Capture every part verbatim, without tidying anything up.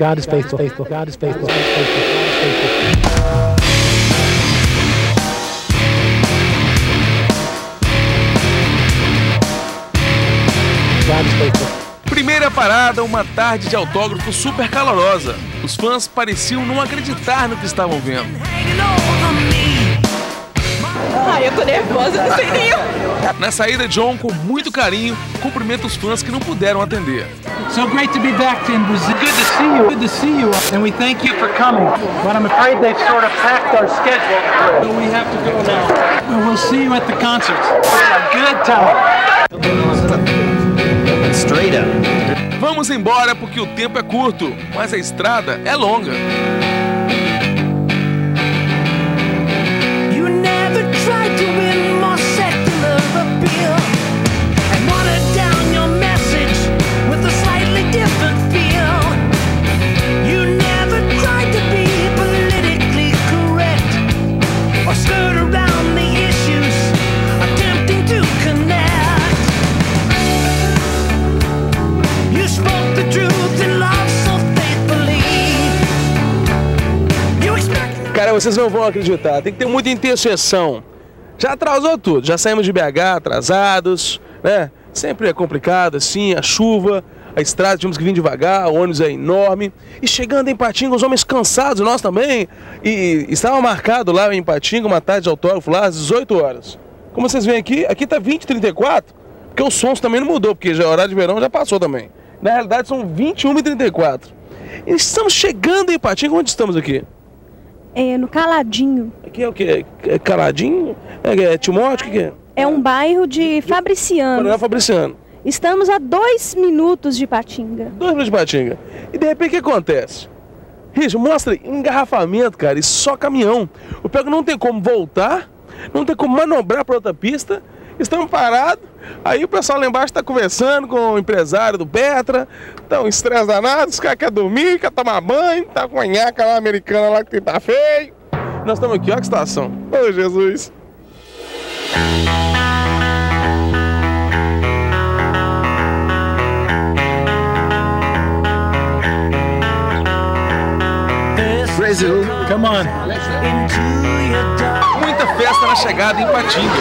God is faithful. faithful. God is faithful. God is faithful. God is faithful. Primeira parada, uma tarde de autógrafo super calorosa. Os fãs pareciam não acreditar no que estavam vendo. Ai, eu tô nervosa, não sei nem eu. Na saída, John, com muito carinho, cumprimenta os fãs que não puderam atender. So great to be back in Brazil. Good to see you. Good to see you. And we thank you for coming. But I'm afraid they've sort of packed our schedule. So we have to go now. And we'll see you at the concert. Good time. Vamos embora porque o tempo é curto, mas a estrada é longa. Cara, vocês não vão acreditar, tem que ter muita intercessão. Já atrasou tudo, já saímos de B H atrasados, né? Sempre é complicado assim, a chuva, a estrada, tínhamos que vir devagar, o ônibus é enorme. E chegando em Ipatinga, os homens cansados, nós também. E estava marcado lá em Ipatinga uma tarde de autógrafo lá às dezoito horas. Como vocês veem aqui, aqui tá vinte e trinta e quatro, porque o som também não mudou, porque já o horário de verão já passou também. Na realidade são vinte e uma e trinta e quatro. E estamos chegando em Ipatinga, onde estamos aqui? É, no Caladinho. Aqui é o que? É Caladinho? É, é Timóteo? Que que é? É um bairro de Fabriciano. Coronel Fabriciano. Estamos a dois minutos de Ipatinga. Dois minutos de Ipatinga. E de repente o que acontece? Rich, mostra aí, engarrafamento, cara, e só caminhão. O pior que não tem como voltar, não tem como manobrar para outra pista. Estamos parados, aí o pessoal lá embaixo está conversando com o empresário do Petra, estão estresse danado, os caras querem dormir, querem tomar banho, tá com a nhaca lá americana lá que tá feio. Nós estamos aqui, ó que estação. Ô Jesus! Brasil, come on! Muita festa na chegada em Ipatinga.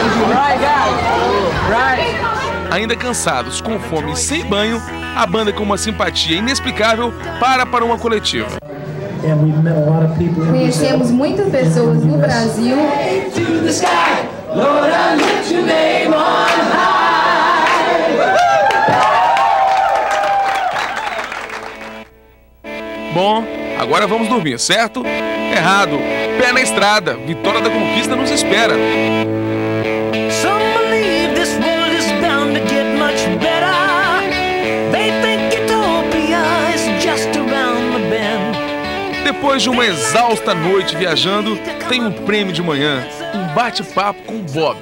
Ainda cansados, com fome e sem banho, a banda com uma simpatia inexplicável para para uma coletiva. Conhecemos muitas pessoas no Brasil. Bom, agora vamos dormir, certo? Errado. Pé na estrada, Vitória da Conquista nos espera. Depois de uma exausta noite viajando, tem um prêmio de manhã, um bate-papo com o Bob.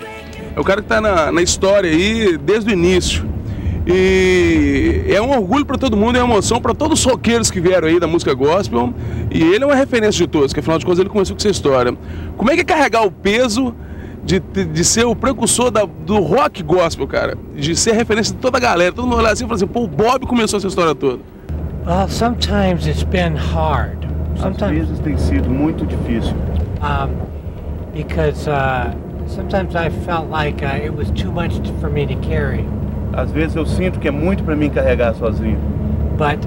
É o cara que tá na, na história aí desde o início. E é um orgulho para todo mundo, é uma emoção para todos os roqueiros que vieram aí da música gospel. E ele é uma referência de todos, que afinal de contas ele começou com essa história. Como é que é carregar o peso de, de ser o precursor da, do rock gospel, cara? De ser referência de toda a galera, todo mundo olhar assim e falar assim, pô, o Bob começou essa história toda. Well, sometimes it's been hard. Às vezes tem sido muito difícil. Um, because uh, sometimes I felt like uh, it was too much for me to carry. Às vezes eu sinto que é muito para mim carregar sozinho. But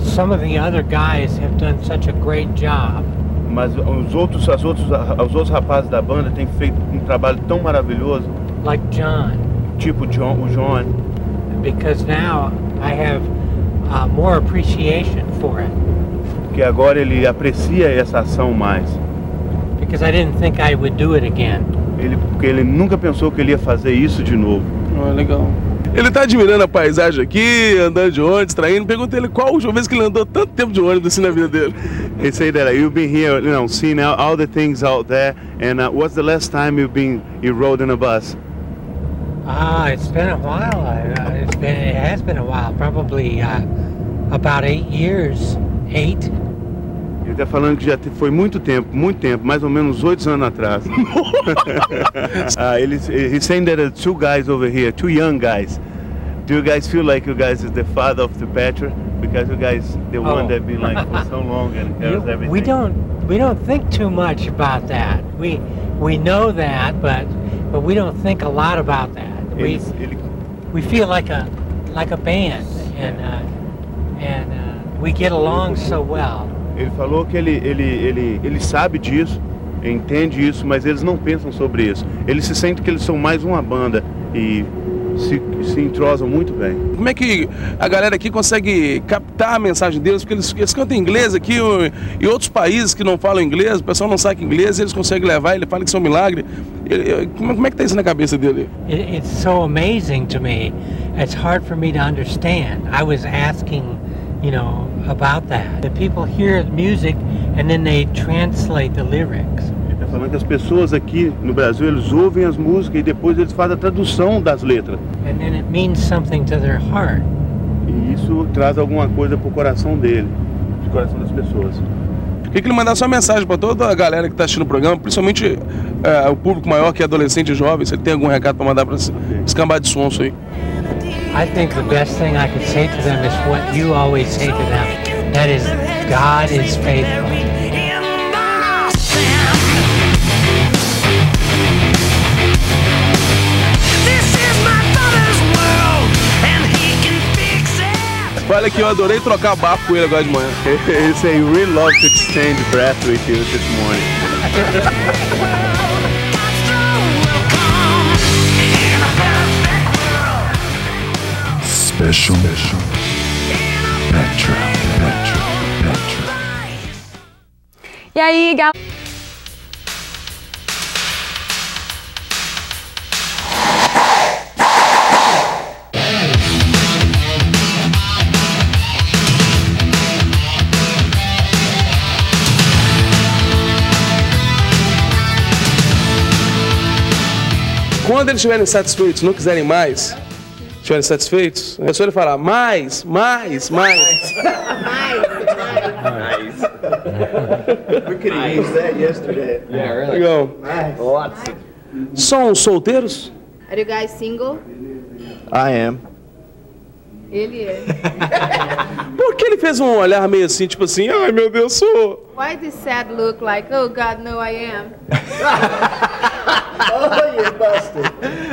some of the other guys have done such a great job. Mas os outros, as outros, os outros rapazes da banda têm feito um trabalho tão maravilhoso. Like John. Tipo John, o John. Because now I have uh, more appreciation for it. Que agora ele aprecia essa ação mais. Because I didn't think I would do it again. Ele, porque ele nunca pensou que ele ia fazer isso de novo. Oh, legal. Ele tá admirando a paisagem aqui, andando de ônibus, traindo. Perguntei ele qual a última vez que ele andou tanto tempo de ônibus assim na vida dele. He said that you've been here, you know, seeing all the things out there, and uh, what's the last time you've been you rode in a bus? Ah, it's been a while. It's been, it has been a while, probably uh, about eight years. Eight. Ele está falando que já foi muito tempo, muito tempo, mais ou menos oito anos atrás. uh, ele, he's saying that there are two guys over here, two young guys. Do you guys feel like you guys is the father of the Petra? Because you guys the oh. one that been like for so long and carries everything. We don't we don't think too much about that. We we know that, but but we don't think a lot about that. We it's, it, we feel like a like a band and uh, and uh, we get along so well. Ele falou que ele ele ele ele sabe disso, entende isso, mas eles não pensam sobre isso. Eles se sentem que eles são mais uma banda e Se, se entrosam muito bem. Como é que a galera aqui consegue captar a mensagem deles? Porque eles, eles cantam inglês aqui e outros países que não falam inglês, o pessoal não sabe inglês, eles conseguem levar, ele fala que isso é um milagre. Ele, como, como é que tá isso na cabeça dele? It, it's so amazing to me. It's hard for me to understand. I was asking, you know, about that. The people hear the music and then they translate the lyrics. Falando que as pessoas aqui no Brasil, eles ouvem as músicas e depois eles fazem a tradução das letras. And then it means something to their heart. E isso traz alguma coisa pro coração dele, pro coração das pessoas. Queria que ele mandasse uma mensagem para toda a galera que está assistindo o programa, principalmente é, o público maior, que é adolescente e jovem. Se ele tem algum recado para mandar para esse escambá de sonso aí. I think the best thing I could say to them is what you always say to them. That is, God is faithful. Olha que eu adorei trocar bafo com ele agora de manhã. Ele disse, I really love to exchange breath with you this morning. Special mission. Petra, Petra, Petra. E aí, galera? Quando eles estiverem satisfeitos, não quiserem mais, estiverem satisfeitos, é só ele falar mais, mais, mais. Mais, mais, mais. We could have used that yesterday. Yeah, really. Legal. Nice. Lots. São solteiros? Are you guys single? I am. Ele é. Por que ele fez um olhar meio assim, tipo assim, ai meu Deus, sou... Why this sad look like, oh God, no I am? Oh, you busted.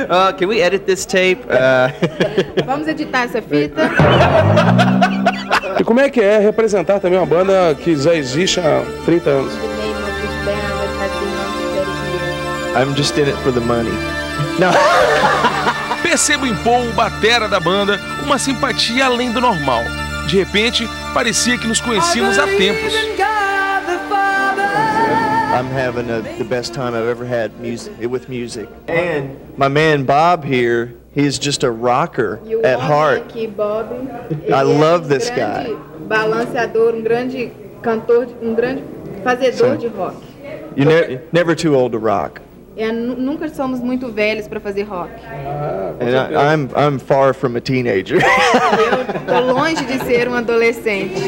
Uh, can we edit this tape? Uh... Vamos editar essa fita. E como é que é representar também uma banda que já existe há trinta anos? I'm just in it for the money. Não. Percebo em Paul, o batera da banda, uma simpatia além do normal. De repente, parecia que nos conhecíamos há tempos. I'm having a, the best time I've ever had music, with music. And my man Bob here, he's just a rocker you at heart. Aqui, Bob, I love é um this guy. Balanceador, um grande cantor, um grande fazedor so, de rock. You're ne never too old to rock. É, nunca somos muito velhos para fazer rock. Ah, And I, I'm I'm far from a teenager. Eu tô longe de ser um adolescente.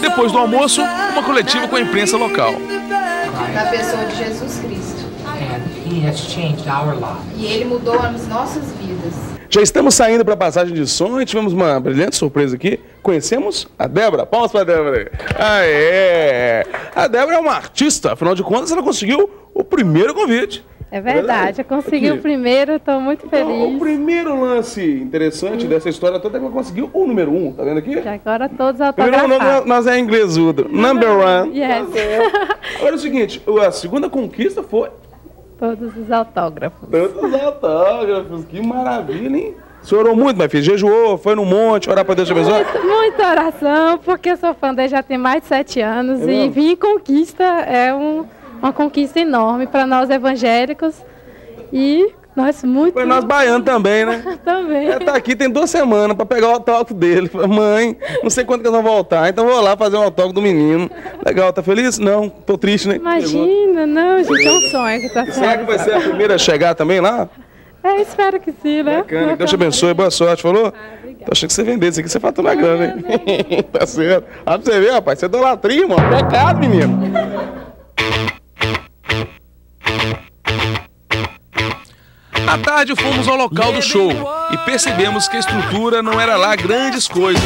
Depois do almoço, uma coletiva com a imprensa local. Da pessoa de Jesus Cristo. E ele mudou as nossas vidas. Já estamos saindo para a passagem de som e tivemos uma brilhante surpresa aqui. Conhecemos a Débora. Palmas para a Débora. Aê! A Débora é uma artista, afinal de contas ela conseguiu o primeiro convite. É verdade, eu consegui aqui o primeiro, estou muito feliz. Então, o primeiro lance interessante hum. dessa história toda é que ela conseguiu o número um, tá vendo aqui? E agora todos autografados. Primeiro nome, nós é inglesudo, number one. Yes. Agora é o seguinte, a segunda conquista foi... Todos os autógrafos. Todos os autógrafos, que maravilha, hein? Você orou muito, minha filha, jejuou, foi no monte, orar para Deus te abençoar? Muita oração, porque eu sou fã dele já tem mais de sete anos é e vir em conquista é um... uma conquista enorme para nós evangélicos e nós muito... Para nós baianos também, né? Também. Ela tá aqui tem duas semanas para pegar o autógrafo dele. Mãe, não sei quando que eles vão voltar, então vou lá fazer o autógrafo do menino. Legal, tá feliz? Não, tô triste, né? Imagina, não, gente, é um sonho que tá sendo. Será que vai ser a primeira a chegar também lá? É, espero que sim, né? Bacana, Deus te abençoe, boa sorte, falou? Ah, obrigada. Tô achando que você vender isso aqui, você fatura uma grana, hein? Tá certo. Ah, pra você ver, rapaz, você é idolatria, mano, pecado, menino. À tarde fomos ao local do show e percebemos que a estrutura não era lá grandes coisas.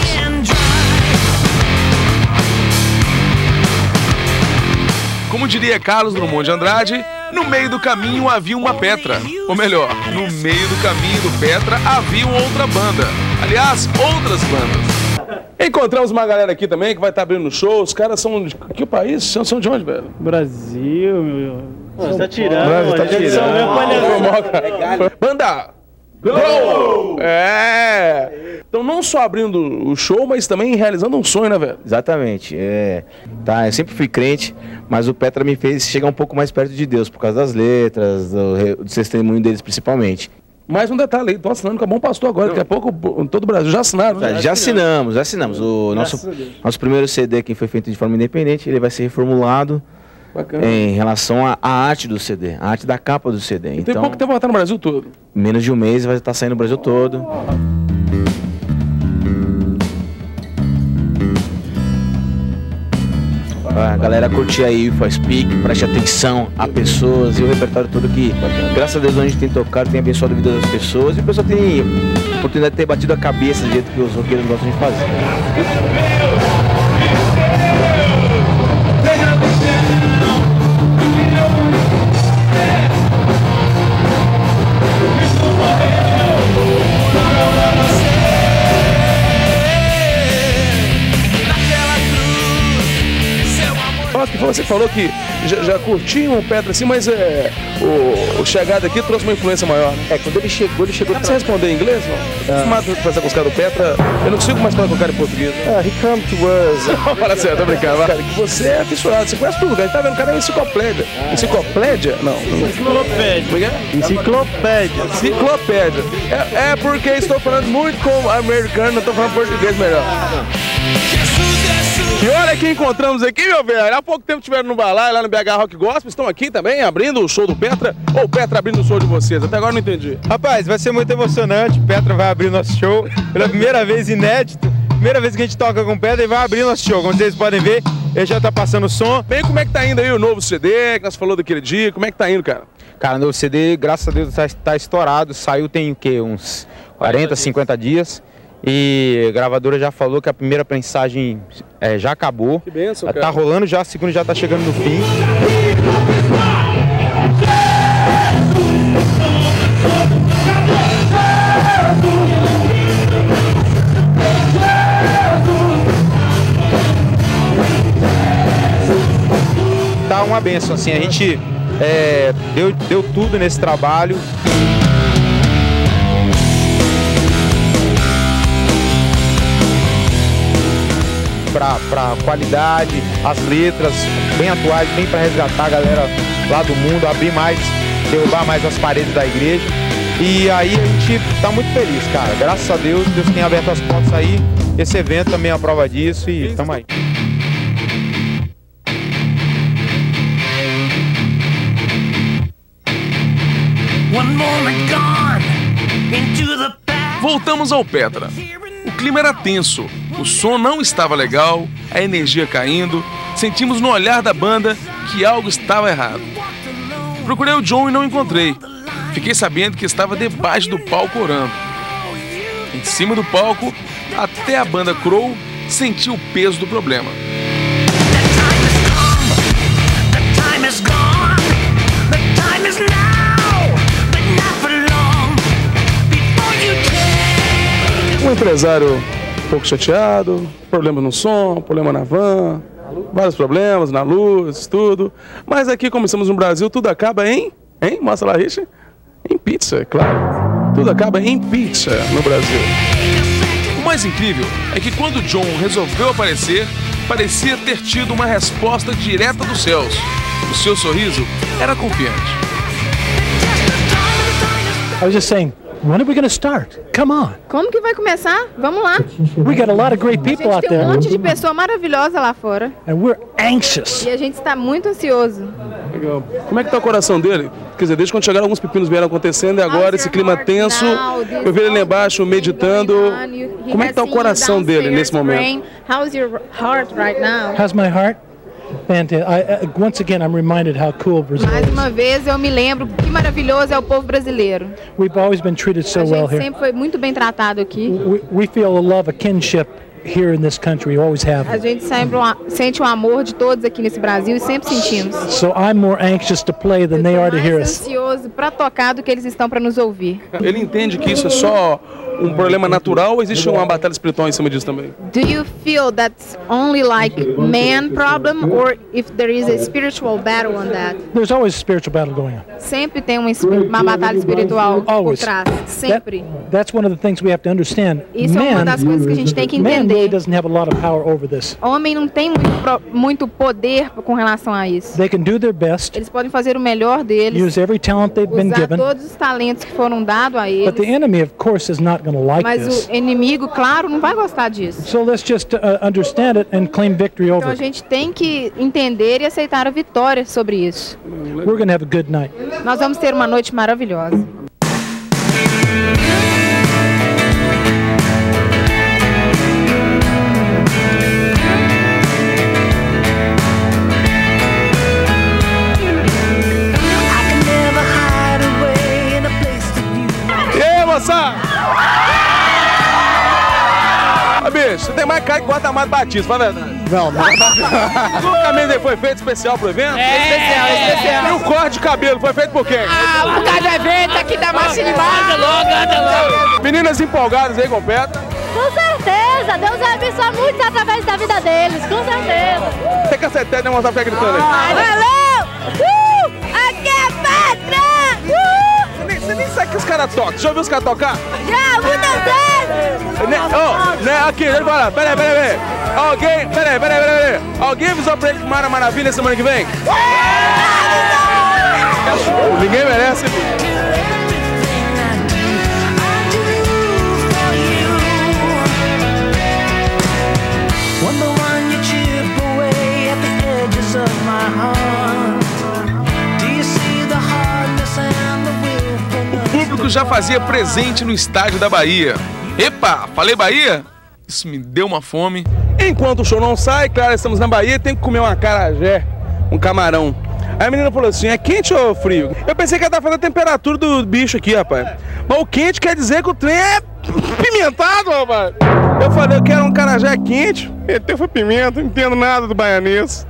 Como diria Carlos Drummond de Andrade, no meio do caminho havia uma Petra. Ou melhor, no meio do caminho do Petra havia outra banda. Aliás, outras bandas. Encontramos uma galera aqui também que vai estar abrindo show. Os caras são de que país? São de onde, velho? Brasil, meu... Você tá tirando, Brasil, tá tirando. São... Banda! Go! É! Então não só abrindo o show, mas também realizando um sonho, né, velho? Exatamente. É. Tá, eu sempre fui crente, mas o Petra me fez chegar um pouco mais perto de Deus, por causa das letras, do, do testemunho deles principalmente. Mais um detalhe, estão assinando com a Bom Pastor agora, daqui a pouco todo o Brasil já assinaram. Já, já assinamos, já assinamos. O nosso, nosso primeiro C D que foi feito de forma independente, ele vai ser reformulado. Bacana. Em relação à arte do C D, a arte da capa do C D. Então, tem pouco tempo vai estar no Brasil todo? Menos de um mês vai estar saindo no Brasil todo. A galera curtir aí, faz speak, preste atenção a pessoas e o repertório todo que, graças a Deus, onde tem tocado, tem abençoado a vida das pessoas e a pessoa tem a oportunidade de ter batido a cabeça do jeito que os roqueiros gostam de fazer. Você falou que já, já curtiam o Petra assim, mas é, o, o chegado aqui trouxe uma influência maior. Né? É, quando ele chegou, ele chegou... Você respondeu em inglês, não? Não. Mas fazer com os caras do Petra, eu não consigo mais falar com o cara em português. Ah, he come to us. Não, fala sério, tô brincando. Cara, que você é fissurado, você conhece todo lugar, tá vendo? O cara é enciclopédia. Enciclopédia? Não. Enciclopédia. Enciclopédia. Enciclopédia. É, é porque estou falando muito como americano, não estou falando português melhor. E olha quem encontramos aqui, meu velho. Há pouco tempo estiveram no Balaio, lá no B H Rock Gospel. Estão aqui também, abrindo o show do Petra. Ou o Petra abrindo o show de vocês? Até agora não entendi. Rapaz, vai ser muito emocionante. Petra vai abrir o nosso show. Pela primeira vez, inédito. Primeira vez que a gente toca com Petra e vai abrir o nosso show. Como vocês podem ver, ele já tá passando o som. Bem, como é que tá indo aí o novo C D que nós falou daquele dia? Como é que tá indo, cara? Cara, o novo C D, graças a Deus, tá, tá estourado. Saiu tem o quê? Uns quarenta, cinquenta dias. E a gravadora já falou que a primeira prensagem é, já acabou. Que benção, cara. Tá rolando já, a segunda já tá chegando no fim. Tá uma benção, assim, a gente é, deu, deu tudo nesse trabalho. Para qualidade, as letras bem atuais, bem para resgatar a galera lá do mundo, abrir mais, derrubar mais as paredes da igreja. E aí a gente tá muito feliz, cara. Graças a Deus, Deus tem aberto as portas aí. Esse evento também é a prova disso e tamo aí. Voltamos ao Petra. O clima era tenso. O som não estava legal, a energia caindo, sentimos no olhar da banda que algo estava errado. Procurei o John e não encontrei. Fiquei sabendo que estava debaixo do palco orando. Em cima do palco, até a banda Crow sentiu o peso do problema. Um empresário... um pouco chateado, problema no som, problema na van, vários problemas na luz, tudo. Mas aqui, como estamos no Brasil, tudo acaba em... Hein? Mostra lá, Richie. Em pizza, claro. Tudo acaba em pizza no Brasil. O mais incrível é que quando John resolveu aparecer, parecia ter tido uma resposta direta dos céus. O seu sorriso era confiante. I was just saying... When are we gonna start? Come on. Como que vai começar? Vamos lá. We got a lot of great people out there. A gente tem um monte de pessoa maravilhosa lá fora. And we're anxious. E a gente está muito ansioso. Legal. Como é que tá o coração dele? Quer dizer, desde quando chegaram alguns pepinos vieram acontecendo e agora esse clima tenso, eu vi ele lá embaixo meditando. Como é que tá o coração dele nesse momento? How's your heart right now? How's my heart? Mais uma vez eu me lembro que maravilhoso é o povo brasileiro. We've always been treated so well here. A gente sempre foi muito bem tratado aqui. We feel a love, a kinship here in this country. Always have. A gente sempre sente o amor de todos aqui nesse Brasil e sempre sentimos. So I'm more anxious to play than they are to hear us. Eu estou mais ansioso para tocar do que eles estão para nos ouvir. Ele entende que isso é só um problema natural ou existe uma batalha espiritual em cima disso também? Do you feel that's only like man problem or if there is a spiritual battle on that? There's always a spiritual battle going on. Sempre tem uma, uma batalha espiritual por trás, sempre. That, that's one of the things we have to understand. Isso man, é uma das coisas que a gente tem que entender. Man really doesn't have a lot of power over this. Homem não tem muito, muito poder com relação a isso. They can do their best. Eles podem fazer o melhor deles. Use every talent they've been given. Usar todos os talentos que foram dados a eles. But the enemy, of course, is not. Mas o inimigo, claro, não vai gostar disso. Então a gente tem que entender e aceitar a vitória sobre isso. Nós vamos ter uma noite maravilhosa. Você tem mais cara que Guatamar Batista, fala a verdade. Não, não. O cabelo foi feito especial pro evento? É, especial, é especial. E o corte de cabelo foi feito por quem? Ah, por causa do evento aqui da Marcha de Mata. Logo, anda logo. Meninas empolgadas aí com Petra. Com certeza, Deus abençoa muito através da vida deles, com certeza. Tem cacetete, né, mostrar pra gritando aí. Valeu! Uh, aqui é a Petra! Uh! Você nem sabe que os caras tocam. Já ouviu os caras tocar? Já, muitas vezes! Ne oh, né, aqui, deixa eu falar. Peraí, peraí, peraí. Alguém, peraí, peraí, peraí. Alguém avisou pra ele que Mara Maravilha semana que vem? É. Ninguém merece. Já fazia presente no estádio da Bahia. Epa, falei Bahia? Isso me deu uma fome. Enquanto o show não sai, claro, estamos na Bahia, tem que comer um acarajé, um camarão. Aí a menina falou assim, é quente ou frio? Eu pensei que ela tava falando a temperatura do bicho aqui, rapaz. Mas o quente quer dizer que o trem é pimentado, rapaz. Eu falei, eu quero um acarajé quente. Até foi pimenta, não entendo nada do baianês.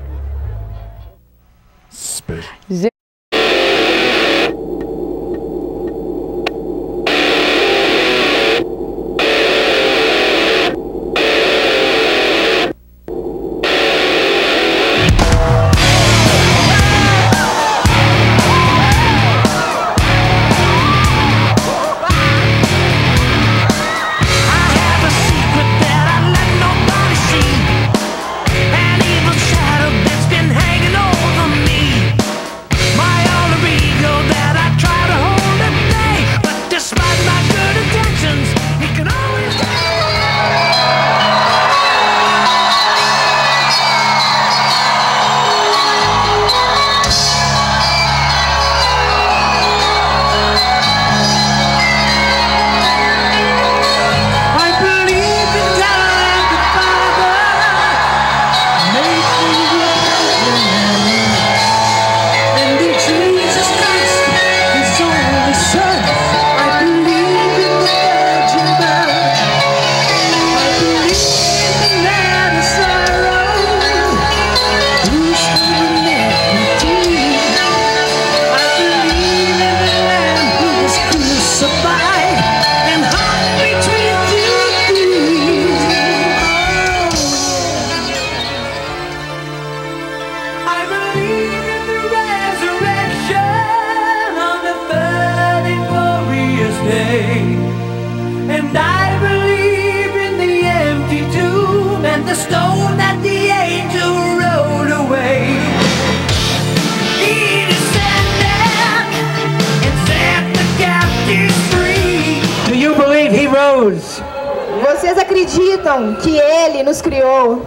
Vocês acreditam que Ele nos criou?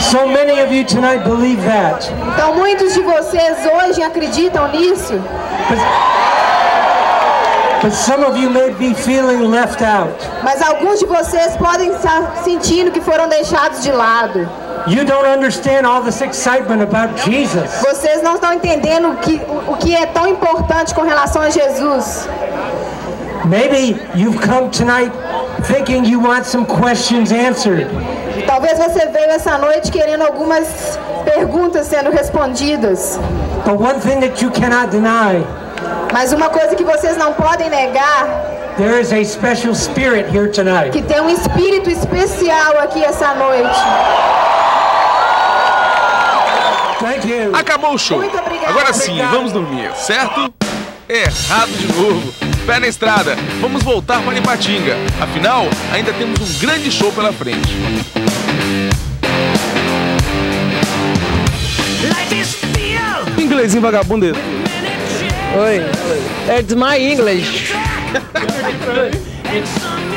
So many of you tonight believe that. Então muitos de vocês hoje acreditam nisso? But some of you may be feeling left out. Mas alguns de vocês podem estar sentindo que foram deixados de lado. You don't understand all this excitement about Jesus. Vocês não estão entendendo o que, o, o que é tão importante com relação a Jesus. Maybe you've come tonight thinking you want some questions answered. Talvez você veio essa noite querendo algumas perguntas sendo respondidas. But one thing that you cannot deny. Mas uma coisa que vocês não podem negar. There is a special spirit here tonight. Que tem um espírito especial aqui essa noite. Thank you. Acabou o show. Muito obrigado. Agora sim, obrigado. Vamos dormir, certo? Errado de novo. Pé na estrada. Vamos voltar para Ipatinga. Afinal, ainda temos um grande show pela frente. Inglesinho vagabundo. Oi. It's my English.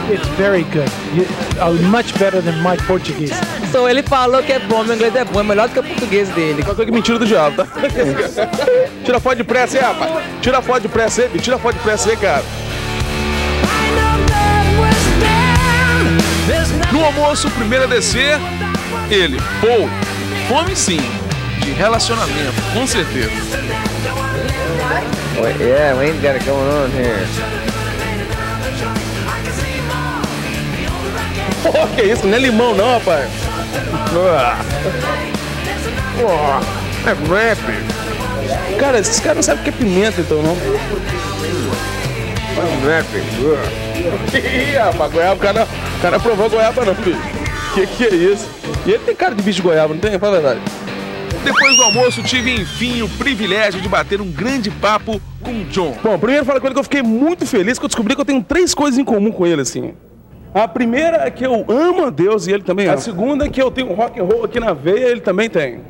It's very good. You, uh, much better than my Portuguese. So ele falou que é bom, meu inglês é bom, é melhor do que o português dele. Que mentira do diabo, tá? Tira foto de pressa aí, rapaz. Tira foto de pressa aí, tira foto de pressa aí, cara. No almoço, primeiro a descer, ele, Paul. Fome sim, de relacionamento, com certeza. Well, yeah, we ain't got it going on here. Oh, que isso? Não é limão não, rapaz. Oh, é rap. Cara, esses caras não sabem o que é pimenta, então, não. É rap. Ih, rapaz, goiaba, o cara, o cara provou goiaba não, filho. Que que é isso? E ele tem cara de bicho de goiaba, não tem? Fala a verdade. Depois do almoço, tive, enfim, o privilégio de bater um grande papo com o John. Bom, primeiro falo com ele que eu fiquei muito feliz que eu descobri que eu tenho três coisas em comum com ele, assim. A primeira é que eu amo a Deus e ele também ama. A segunda é que eu tenho rock and roll aqui na veia e ele também tem.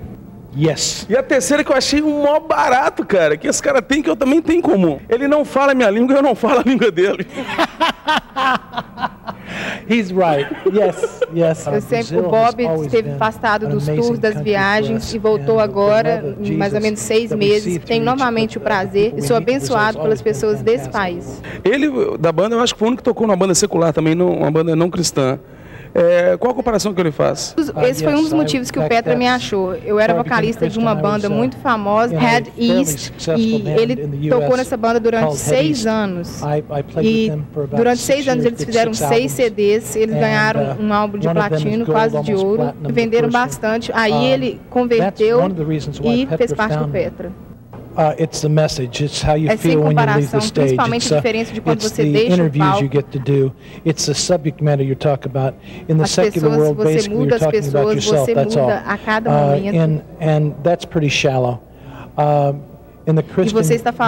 Yes. E a terceira é que eu achei um mó barato, cara, que esse cara tem que eu também tenho em comum. Ele não fala a minha língua e eu não falo a língua dele. He's right. Yes, yes. Eu sempre, o Bob esteve afastado dos tours, das viagens e voltou agora, em mais ou menos seis meses. Tem novamente o prazer e sou abençoado pelas pessoas desse país. Ele, da banda, eu acho que foi o único que tocou numa banda secular também, numa banda não cristã. É, qual a comparação que ele faz? Esse foi um dos motivos que o Petra me achou. Eu era vocalista de uma banda muito famosa, Head East, e ele tocou nessa banda durante seis anos. E durante seis anos eles fizeram seis C Ds, eles ganharam um álbum de platino, quase de ouro, e venderam bastante. Aí ele converteu e fez parte do Petra. Uh, it's the message. It's how you é feel when you leave the stage. It's, uh, it's the interviews you get to do. It's the subject matter you talk about. In the as secular pessoas, world, basically, you're talking pessoas, about yourself. That's all. Uh, and and that's pretty shallow. Uh, in the Christian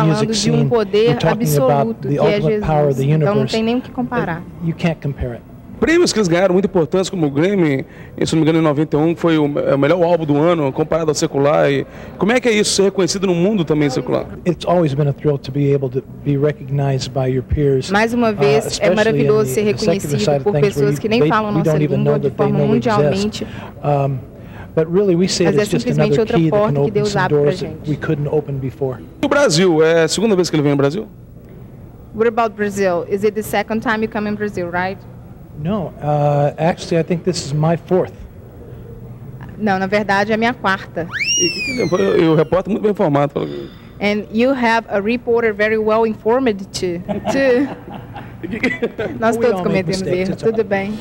music scene, you're talking about the ultimate power of the universe. Então, you can't compare it. Prêmios que eles ganharam muito importantes, como o Grammy, se não me engano, em noventa e um, que foi o melhor álbum do ano, comparado ao secular. E como é que é isso, ser reconhecido no mundo também secular? Mais uma vez, é maravilhoso ser reconhecido por pessoas que nem falam nossa língua de forma mundialmente. Mas é simplesmente outra porta que Deus abre pra gente. O Brasil, é a segunda vez que ele vem ao Brasil? What about Brazil? Is it the second time you come in Brazil, right? No, uh, actually, I think this is my fourth. Não, na verdade, é a minha quarta. E o repórter muito bem informado. And you have a reporter very well informed too. too. Nós todos cometemos erros, tudo bem.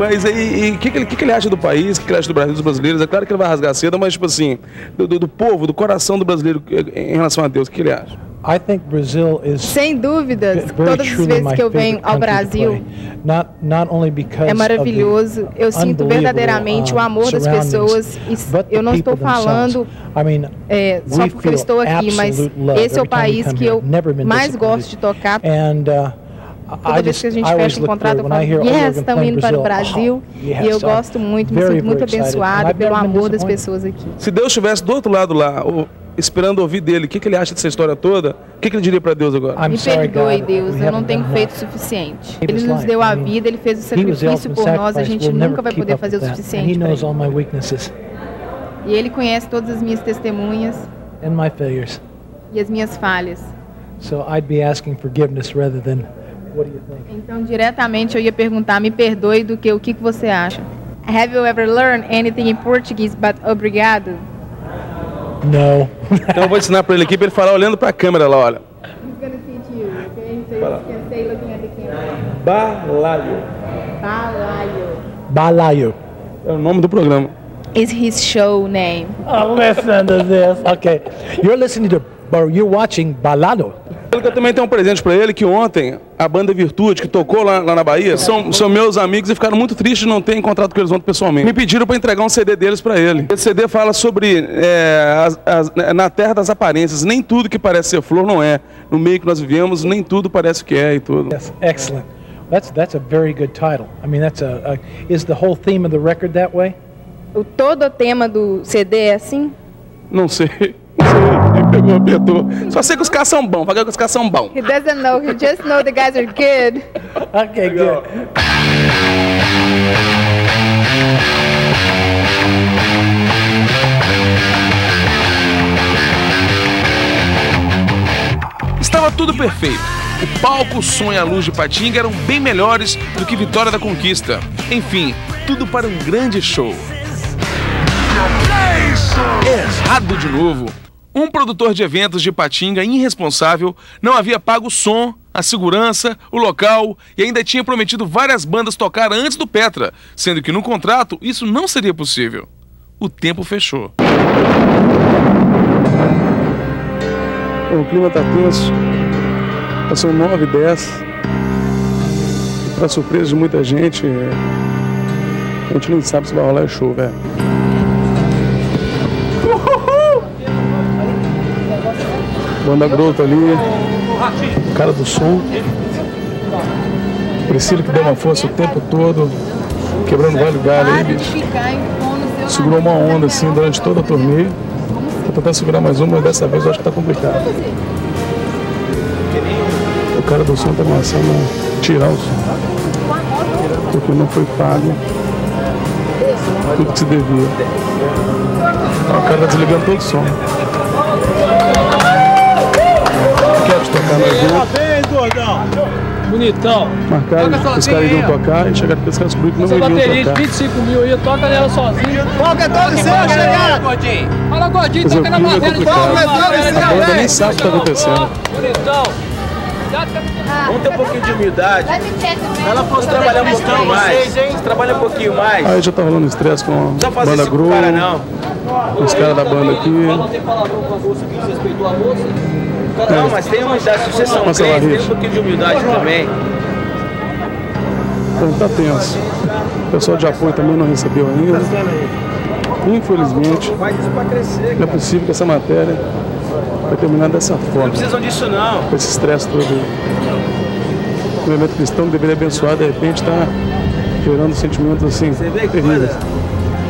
Mas aí, o que, que, que ele acha do país, o que, que ele acha do Brasil, dos brasileiros? É claro que ele vai rasgar cedo, mas tipo assim, do, do, do povo, do coração do brasileiro em relação a Deus, o que, que ele acha? I think Brazil is Sem dúvidas, todas as vezes que eu venho ao Brasil, not, not only because é maravilhoso, eu sinto verdadeiramente o amor das pessoas, e eu não estou falando I mean, é, só porque eu estou aqui, mas esse é o país que eu mais gosto de tocar. And, uh, Toda vez que a gente fecha um contrato, eu falo, yes, estamos indo para o Brasil. E eu gosto muito, me sinto muito abençoada pelo amor das pessoas aqui. Se Deus estivesse do outro lado lá, esperando ouvir dele, o que, que ele acha dessa história toda? O que, que ele diria para Deus agora? Me perdoe, Deus, eu não tenho feito o suficiente. Ele nos deu a vida, ele fez o sacrifício por nós, a gente nunca vai poder fazer o suficiente para ele. E ele conhece todas as minhas testemunhas e as minhas falhas. Então, diretamente eu ia perguntar, me perdoe, do que o que você acha? Have you ever learned anything in Portuguese but obrigado? Não. Então eu vou ensinar para ele aqui, para ele falar olhando para a câmera lá, olha. Balaio. Balaio. Balaio. É o nome do programa. Is his show name. Oh, listen to this. Okay. You're listening to, you're watching Balado. Eu também tenho um presente para ele, que ontem a banda Virtude, que tocou lá, lá na Bahia, são, são meus amigos e ficaram muito tristes de não ter encontrado com eles ontem pessoalmente. Me pediram para entregar um C D deles para ele. Esse C D fala sobre é, as, as, na terra das aparências, nem tudo que parece ser flor não é. No meio que nós vivemos, nem tudo parece que é e tudo. Yes, excellent. That's that's a very good title. I mean, that's a, a is the whole theme of the record that way? O todo o tema do C D é assim? Não sei. Só sei que os caras são bons. Pagar que os caras são bons. He doesn't know. He just know the guys are good. Okay, good. Estava tudo perfeito. O palco, o som e a luz de Ipatinga eram bem melhores do que Vitória da Conquista. Enfim, tudo para um grande show. Errado de novo. Um produtor de eventos de Ipatinga irresponsável não havia pago o som, a segurança, o local e ainda tinha prometido várias bandas tocar antes do Petra, sendo que no contrato isso não seria possível. O tempo fechou. O clima tá tenso. São nove e dez. E pra surpresa de muita gente, a gente nem sabe se vai rolar show, velho. Banda Grota ali, o cara do som, Priscila, que deu uma força o tempo todo, quebrando vários galhos aí, bicho. Segurou uma onda assim durante toda a turnê. Vou tentar segurar mais uma, mas dessa vez eu acho que tá complicado. O cara do som tá começando a tirar o som, porque não foi pago tudo que se devia. O cara tá desligando todo o som. Parabéns, gordão! Bonitão! Marcaram, os caras iam tocar e chegaram a pescar os grupos, não iriam tocar. Essa bateria de vinte e cinco mil aí, toca nela sozinho. Toca todos, vocês chegaram! Fala, Gordinho, toca na matéria. A banda nem sabe o que tá acontecendo. Bonitão! Vamos ter um pouquinho de humildade. Se ela fosse trabalhar um pouquinho mais, trabalha um pouquinho mais. Aí já tá rolando estresse com a banda Gru, os caras da banda aqui. Não, mas tem humildade, se vocês são crentes, tem um pouquinho de humildade também. Então tá tenso. O pessoal de apoio também não recebeu ainda. Infelizmente, não é possível que essa matéria vai terminar dessa forma. Não precisam disso não. Com esse estresse todo. O movimento cristão deveria abençoar, de repente tá gerando sentimentos assim, terríveis.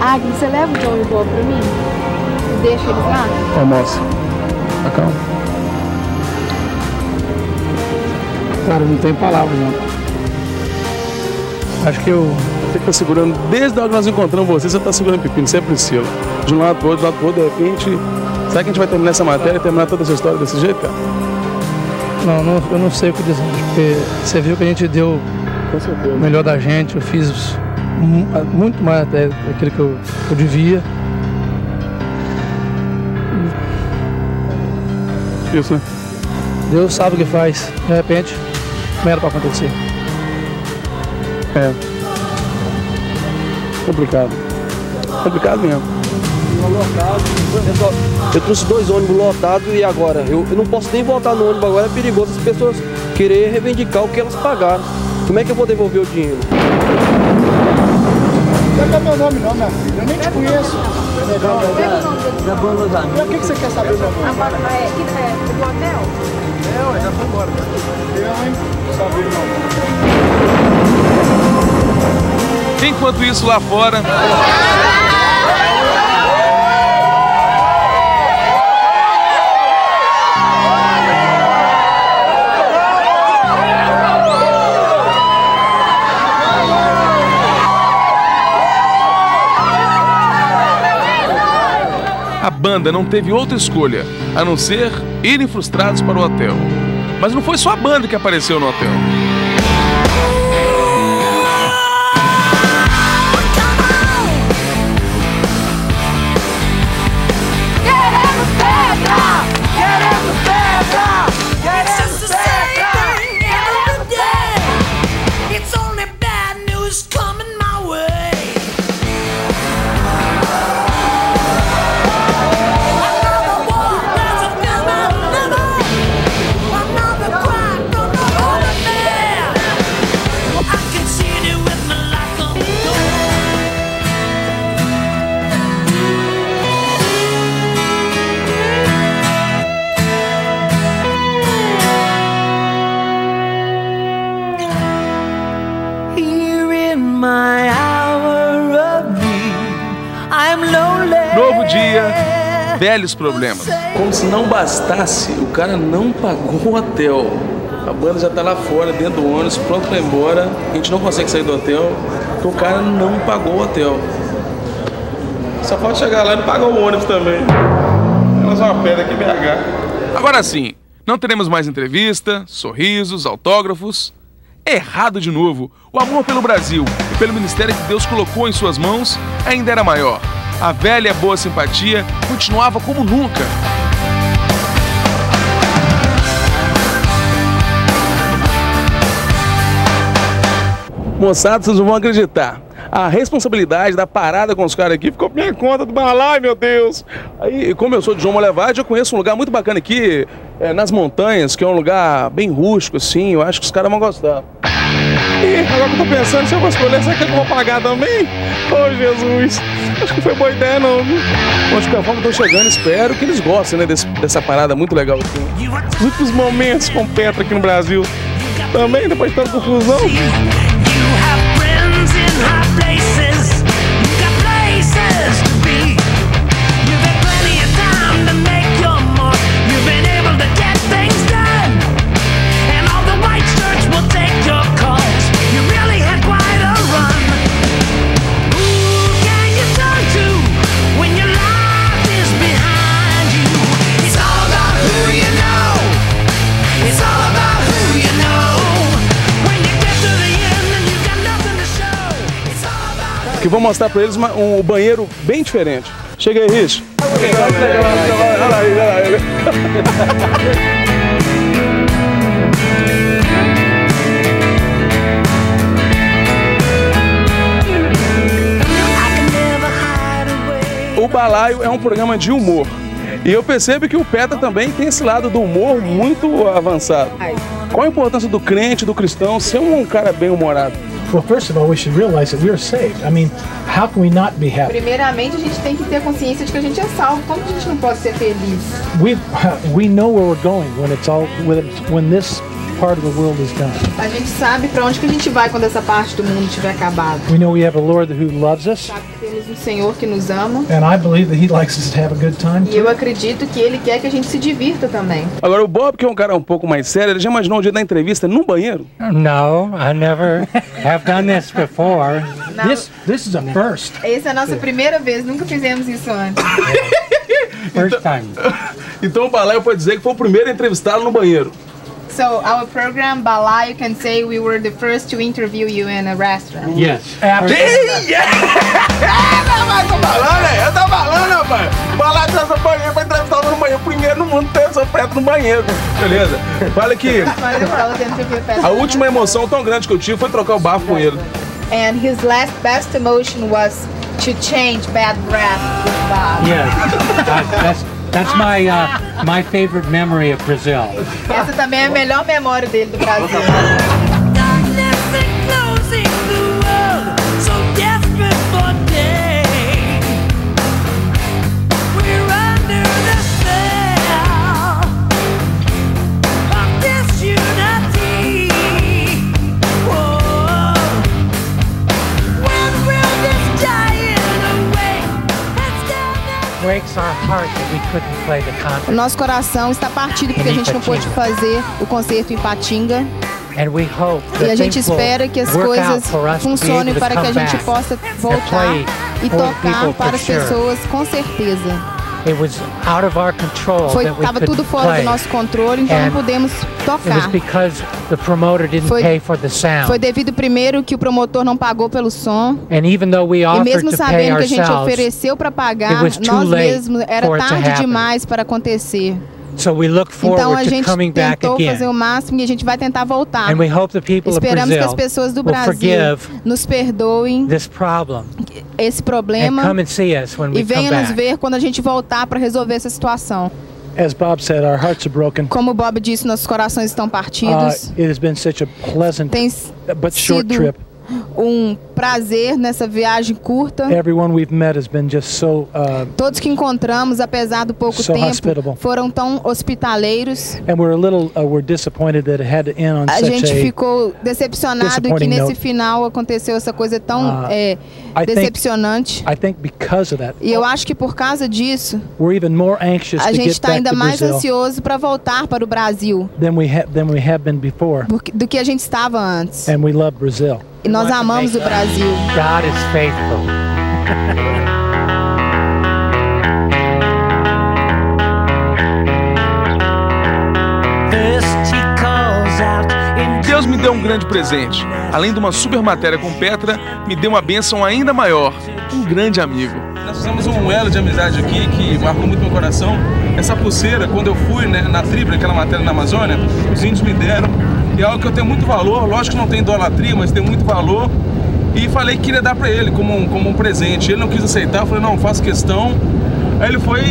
Ah, você leva o John e o Bob pra mim? Deixa eles lá? Almoço. Tá calmo. Cara, não tem palavras, não. Acho que eu... Você tá segurando, desde a hora que nós encontramos você, você tá segurando pepino, você é Priscila. De um lado pro outro, de um lado pro outro, de repente... Será que a gente vai terminar essa matéria e terminar toda essa história desse jeito, cara? Não, não, eu não sei o que dizer, porque você viu que a gente deu o melhor da gente, eu fiz muito mais até aquilo que eu, que eu devia. Isso, né? Deus sabe o que faz, de repente... Não era pra acontecer. É. Complicado. Complicado mesmo. Eu trouxe dois ônibus lotados e agora? Eu, eu não posso nem voltar no ônibus agora, é perigoso as pessoas quererem reivindicar o que elas pagaram. Como é que eu vou devolver o dinheiro? Não é meu nome não, minha filha. Eu nem te conheço. Não, não, não. Por que você quer saber meu nome? A banda vai aqui, né? Do hotel? É, ué, já foi embora. Enquanto isso, lá fora... A banda não teve outra escolha, a não ser irem frustrados para o hotel. Mas não foi só a banda que apareceu no hotel. Queremos Petra! Queremos Petra! Queremos Petra! It's only bad news coming my way. Velhos problemas. Como se não bastasse, o cara não pagou o hotel. A banda já tá lá fora, dentro do ônibus, pronto pra ir embora. A gente não consegue sair do hotel, porque o cara não pagou o hotel. Só pode chegar lá e não pagar o ônibus também. Elas uma pedra aqui em B H. Agora sim, não teremos mais entrevista, sorrisos, autógrafos. Errado de novo. O amor pelo Brasil e pelo ministério que Deus colocou em suas mãos ainda era maior. A velha boa simpatia continuava como nunca. Moçada, vocês não vão acreditar. A responsabilidade da parada com os caras aqui ficou por minha conta do Balaio, meu Deus. Aí, como eu sou de João Monlevade, eu conheço um lugar muito bacana aqui, é, nas montanhas, que é um lugar bem rústico, assim. Eu acho que os caras vão gostar. E agora que eu tô pensando, se eu vou escolher, será que eu vou pagar também? Oh, Jesus, acho que foi boa ideia, não. Bom, de qualquer forma, eu tô chegando, espero que eles gostem, né, desse, dessa parada muito legal aqui. Os últimos momentos com Petra aqui no Brasil, também, depois de tanta confusão. Que vou mostrar pra eles uma, um banheiro bem diferente. Chega aí, Rich. O Balaio é um programa de humor. E eu percebo que o Petra também tem esse lado do humor muito avançado. Qual a importância do crente, do cristão, ser um cara bem-humorado? Well, first of all, we should realize that we are saved. I mean, how can we not be happy? Primeiramente, a gente tem que ter consciência de que a gente é salvo. Como a gente não pode ser feliz? We we know where we're going when it's all when when this part of the world is done. A gente sabe para onde que a gente vai quando essa parte do mundo estiver acabado. We know we have a Lord who loves us. Sabe que temos um Senhor que nos ama. And I believe that He likes us to have a good time. E eu acredito que Ele quer que a gente se divirta também. Agora o Bob, que é um cara um pouco mais sério, ele já imaginou o dia da entrevista num banheiro? No, I never. I've done this before. Não. This this is a first. Essa é a nossa primeira vez, nunca fizemos isso antes. First time. Então o Balaio pode dizer que foi o primeiro entrevistado no banheiro. So our program Balaio can say we were the first to interview you in a restaurant. Yes. After. Eu tô falando, eu tô falando, rapaz. Balaio traz o banheiro pra entrevistar no banheiro. Primeiro no mundo tem essa Petra no banheiro. Beleza. Fala aqui. A última emoção tão grande que eu tive foi trocar o barco com ele. And his last best emotion was to change bad breath with Bob. Yes. That's my uh, my favorite memory of Brazil. Essa também é a melhor memória dele do Brasil. O nosso coração está partido porque a gente não pôde fazer o concerto em Ipatinga. E a gente espera que as coisas funcionem para que a gente possa voltar e tocar para as pessoas, com certeza. Estava tudo fora do nosso controle, então não pudemos tocar. Foi, foi devido primeiro que o promotor não pagou pelo som. E mesmo sabendo que a gente ofereceu para pagar, nós mesmos, era tarde demais para acontecer. Então a gente tentou fazer o máximo e a gente vai tentar voltar. Esperamos que as pessoas do Brasil nos perdoem esse problema e venham nos ver quando a gente voltar para resolver essa situação. Como Bob disse, nossos corações estão partidos. Tem sido um prazer nessa viagem curta. Todos que encontramos, apesar do pouco tempo, foram tão hospitaleiros. A gente ficou decepcionado que nesse final aconteceu essa coisa tão é, decepcionante. E eu acho que por causa disso, a gente está ainda mais ansioso para voltar para o Brasil do que a gente estava antes. E nós amamos o Brasil. God is faithful. Deus me deu um grande presente. Além de uma super matéria com Petra, me deu uma bênção ainda maior. Um grande amigo. Nós fizemos um elo de amizade aqui que marcou muito meu coração. Essa pulseira, quando eu fui, né, na tribo, aquela matéria na Amazônia, os índios me deram. É algo que eu tenho muito valor, lógico que não tem idolatria, mas tem muito valor. E falei que queria dar pra ele como um, como um presente. Ele não quis aceitar, eu falei, não, faço questão. Aí ele foi e,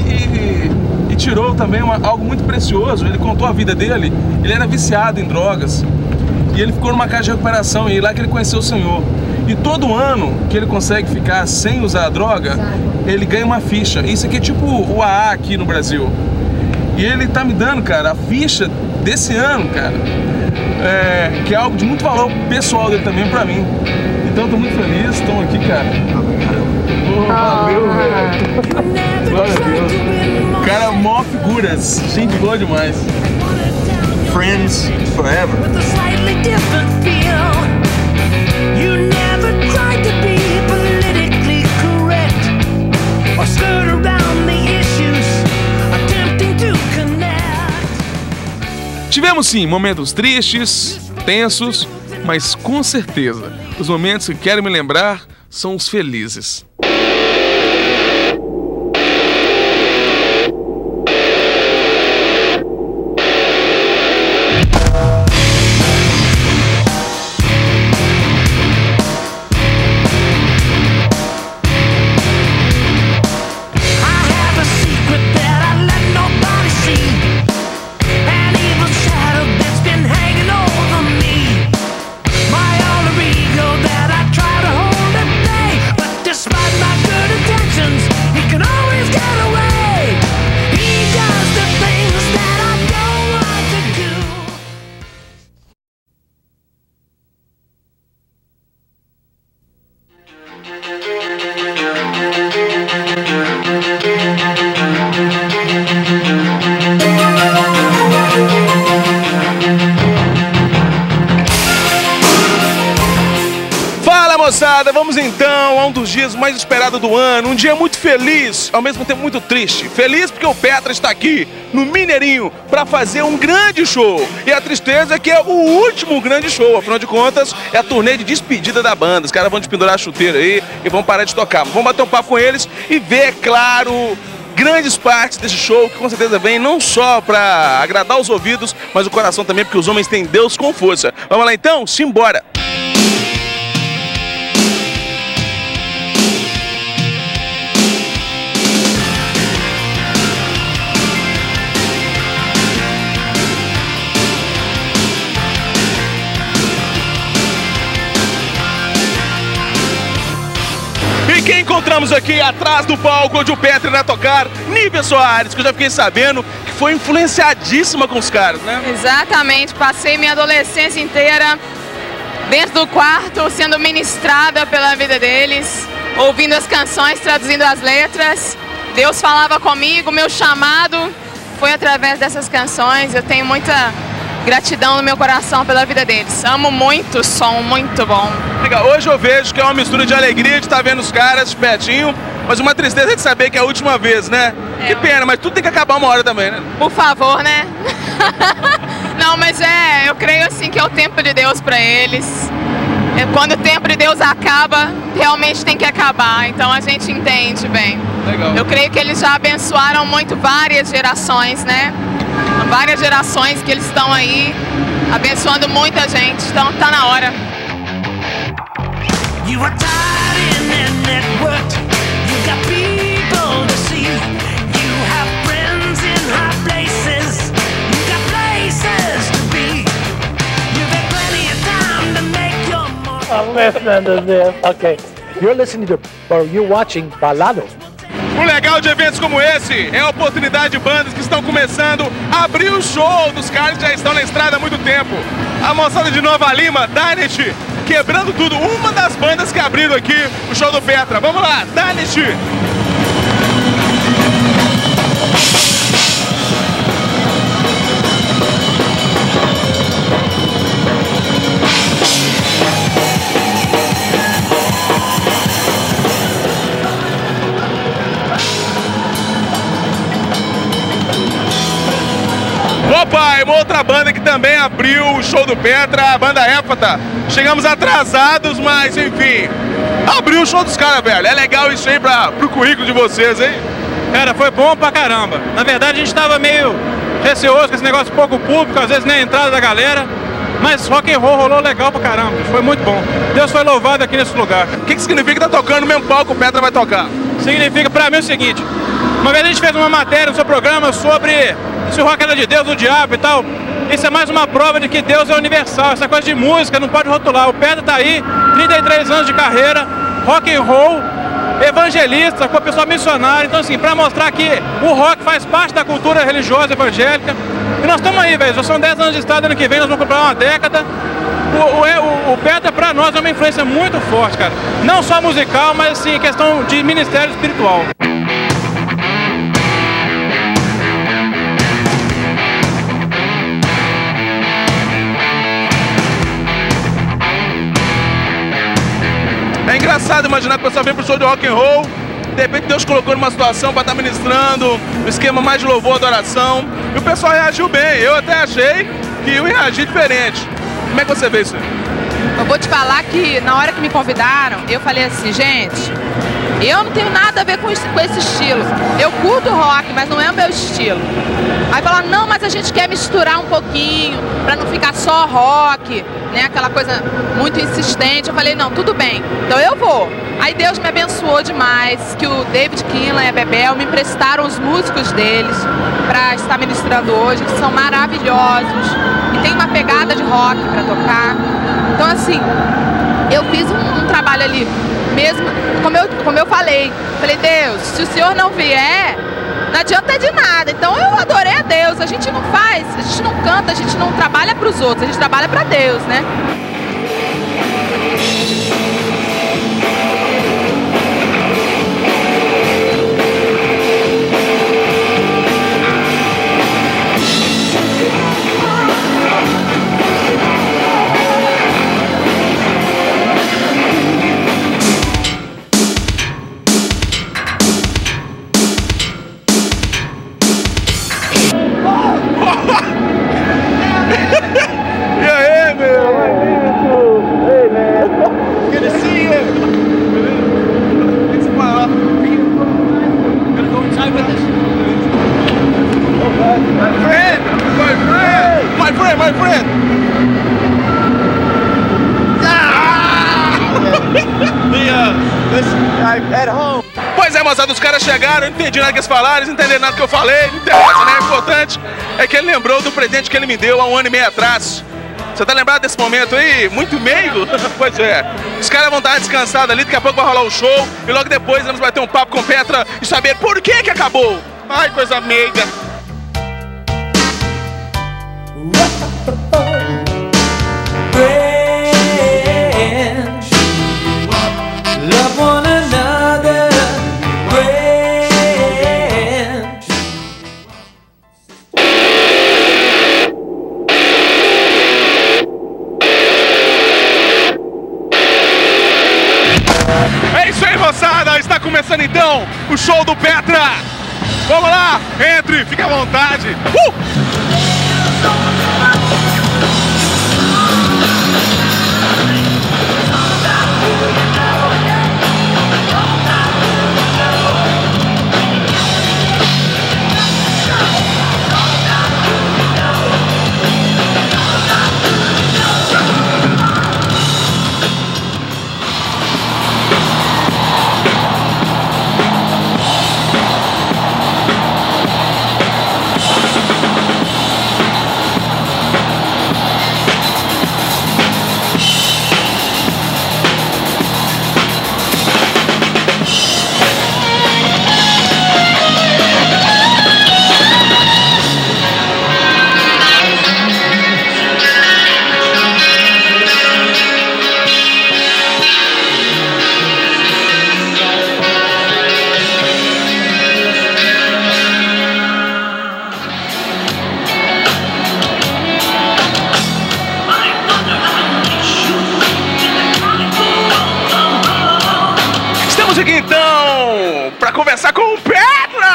e, e tirou também uma, algo muito precioso. Ele contou a vida dele, ele era viciado em drogas. E ele ficou numa casa de recuperação, e lá que ele conheceu o Senhor. E todo ano que ele consegue ficar sem usar a droga, ele ganha uma ficha. Isso aqui é tipo o A A aqui no Brasil. E ele tá me dando, cara, a ficha desse ano, cara. É, que é algo de muito valor pessoal dele também pra mim. Então eu tô muito feliz, estão aqui, cara. Oh, valeu, velho. Glória a Deus. O cara é mó figuras, gente boa demais. Friends forever. Tivemos sim momentos tristes, tensos, mas com certeza, os momentos que quero me lembrar são os felizes. Vamos então a um dos dias mais esperados do ano, um dia muito feliz, ao mesmo tempo muito triste. Feliz porque o Petra está aqui no Mineirinho para fazer um grande show. E a tristeza é que é o último grande show, afinal de contas, é a turnê de despedida da banda. Os caras vão despendurar a chuteira aí e vão parar de tocar. Vamos bater um papo com eles e ver, é claro, grandes partes desse show que com certeza vem não só para agradar os ouvidos, mas o coração também, porque os homens têm Deus com força. Vamos lá então? Simbora! Quem encontramos aqui atrás do palco onde o Petra irá tocar, Níveas Soares, que eu já fiquei sabendo que foi influenciadíssima com os caras, né? Exatamente, passei minha adolescência inteira dentro do quarto, sendo ministrada pela vida deles, ouvindo as canções, traduzindo as letras. Deus falava comigo, meu chamado foi através dessas canções. Eu tenho muita gratidão no meu coração pela vida deles. Amo muito o som, muito bom. Hoje eu vejo que é uma mistura de alegria de estar vendo os caras de pertinho, mas uma tristeza de saber que é a última vez, né? É. Que pena, mas tudo tem que acabar uma hora também, né? Por favor, né? Não, mas é, eu creio assim que é o tempo de Deus para eles. Quando o tempo de Deus acaba, realmente tem que acabar, então a gente entende bem. Legal. Eu creio que eles já abençoaram muito várias gerações, né? Várias gerações que eles estão aí, abençoando muita gente, então tá na hora. I'm listening to this. Okay. You're listening to, or you're watching Balado. O legal de eventos como esse é a oportunidade de bandas que estão começando a abrir o show dos caras que já estão na estrada há muito tempo. A moçada de Nova Lima, Dainite, quebrando tudo. Uma das bandas que abriram aqui o show do Petra. Vamos lá, Dainite! Opa, é uma outra banda que também abriu o show do Petra, a banda Éfata. Chegamos atrasados, mas enfim, abriu o show dos caras, velho. É legal isso aí pra, pro currículo de vocês, hein? Cara, foi bom pra caramba. Na verdade, a gente tava meio receoso com esse negócio pouco público, às vezes nem a entrada da galera. Mas rock and roll rolou legal pra caramba, foi muito bom. Deus foi louvado aqui nesse lugar. O que, que significa estar tocando no mesmo palco que o Petra vai tocar? Significa pra mim o seguinte, uma vez a gente fez uma matéria no seu programa sobre... se o rock era de Deus, do diabo e tal, isso é mais uma prova de que Deus é universal. Essa coisa de música não pode rotular. O Petra tá aí, trinta e três anos de carreira, rock and roll, evangelista, com a pessoa missionária. Então assim, pra mostrar que o rock faz parte da cultura religiosa evangélica. E nós estamos aí, velho, já são dez anos de estrada, ano que vem nós vamos comprar uma década. O, o, o Petra pra nós é uma influência muito forte, cara. Não só musical, mas assim, questão de ministério espiritual. É engraçado imaginar que o pessoal vem pro show de rock and roll, de repente Deus colocou numa situação para estar ministrando, um esquema mais de louvor, adoração, e o pessoal reagiu bem. Eu até achei que eu ia reagir diferente. Como é que você vê isso? Eu vou te falar que na hora que me convidaram, eu falei assim, gente, eu não tenho nada a ver com esse, com esse estilo. Eu curto rock, mas não é o meu estilo. Aí falaram, não, mas a gente quer misturar um pouquinho, pra não ficar só rock, né? Aquela coisa muito insistente. Eu falei, não, tudo bem, então eu vou. Aí Deus me abençoou demais, que o David Quinlan e a Bebel me emprestaram os músicos deles pra estar ministrando hoje, que são maravilhosos. E tem uma pegada de rock pra tocar. Então assim, eu fiz um, um trabalho ali, mesmo, como eu, como eu falei, falei, Deus, se o Senhor não vier, não adianta de nada. Então eu adorei a Deus, a gente não faz, a gente não canta, a gente não trabalha para os outros, a gente trabalha para Deus, né? Pois é, moçada, os caras chegaram, não entendi nada que eles falaram, eles não entenderam nada que eu falei, não interessa, né? O importante é que ele lembrou do presente que ele me deu há um ano e meio atrás. Você tá lembrado desse momento aí? Muito meigo? Pois é. Os caras vão estar descansados ali, daqui a pouco vai rolar o show e logo depois vamos bater um papo com o Petra e saber por que que acabou. Ai, coisa meiga. Love one another way. Petra. Vamos lá, entre, fica à vontade. Uh! Então, para conversar com o Petra!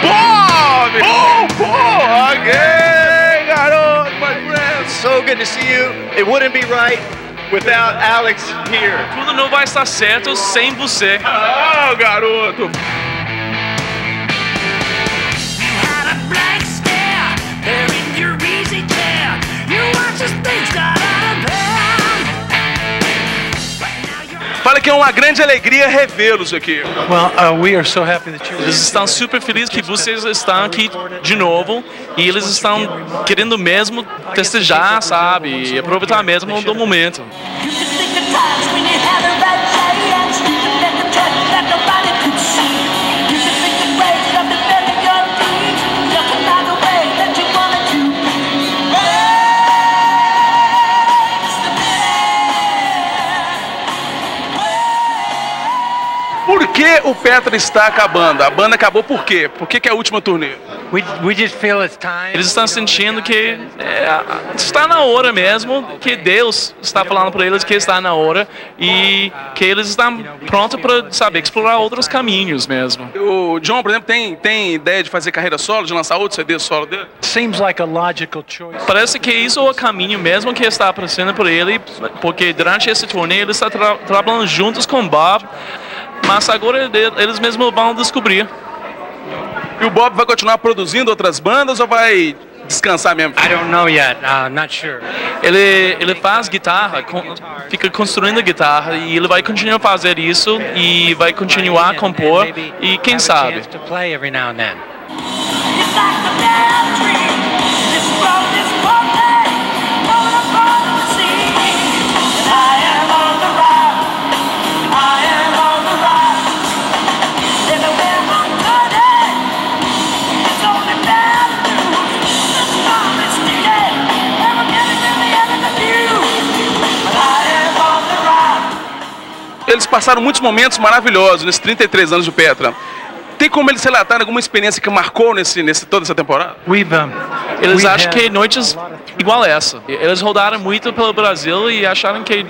Bob! Oh, Bob! Hey, garoto, my friend! So good to see you. It wouldn't be right without Alex here. Tudo não vai estar certo sem você. Oh, garoto! Fala que é uma grande alegria revê-los aqui. Well, uh, we are so happy that you... Eles estão super felizes que vocês estão aqui de novo e eles estão querendo mesmo festejar, sabe, e aproveitar mesmo do momento. Por que o Petra está acabando? A banda acabou por quê? Por que, que é a última turnê? We, we just feel it's time. Eles estão sentindo que é, está na hora mesmo, que Deus está falando para eles que está na hora e que eles estão prontos para, sabe, explorar outros caminhos mesmo. O John, por exemplo, tem, tem ideia de fazer carreira solo, de lançar outro C D solo dele? Seems like a logical choice. Parece que isso é o caminho mesmo que está aparecendo para ele, porque durante esse turnê ele está tra trabalhando juntos com o Bob. Mas agora eles mesmos vão descobrir. E o Bob vai continuar produzindo outras bandas ou vai descansar mesmo? I don't know yet. Uh, not sure. Ele ele faz guitarra, fica construindo guitarra e ele vai continuar a fazer isso e vai continuar a compor e quem sabe. Eles passaram muitos momentos maravilhosos nesses trinta e três anos de Petra. Tem como eles relatarem alguma experiência que marcou nesse, nesse, toda essa temporada? We've, um, eles we've acham que noites igual essa. Eles rodaram muito pelo Brasil e acharam que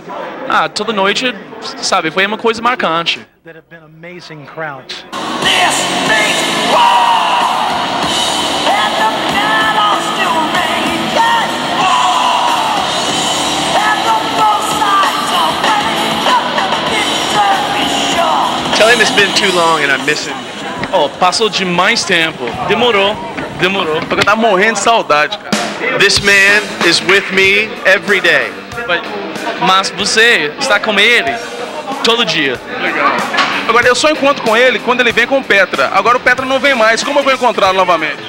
ah, toda noite, sabe, foi uma coisa marcante. It's been too long and I'm missing. Oh, passou demais tempo. Demorou, demorou. Porque tá morrendo de saudade, cara. This man is with me every day. But, mas você está com ele todo dia. Legal. Agora eu só encontro com ele quando ele vem com o Petra. Agora o Petra não vem mais. Como eu vou encontrá-lo novamente?